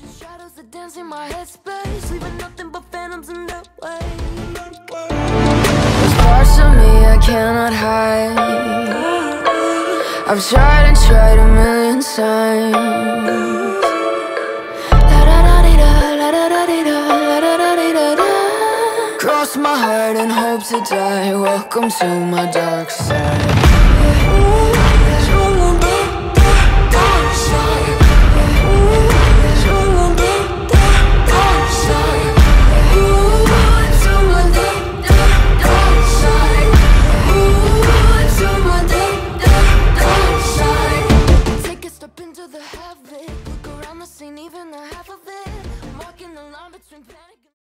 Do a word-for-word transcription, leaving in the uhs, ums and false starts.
Just shadows that dance in my headspace, leaving nothing but phantoms in the way. There's parts of me I cannot hide. I've tried and tried a million times. Cross my heart and hope to die. Welcome to my dark side.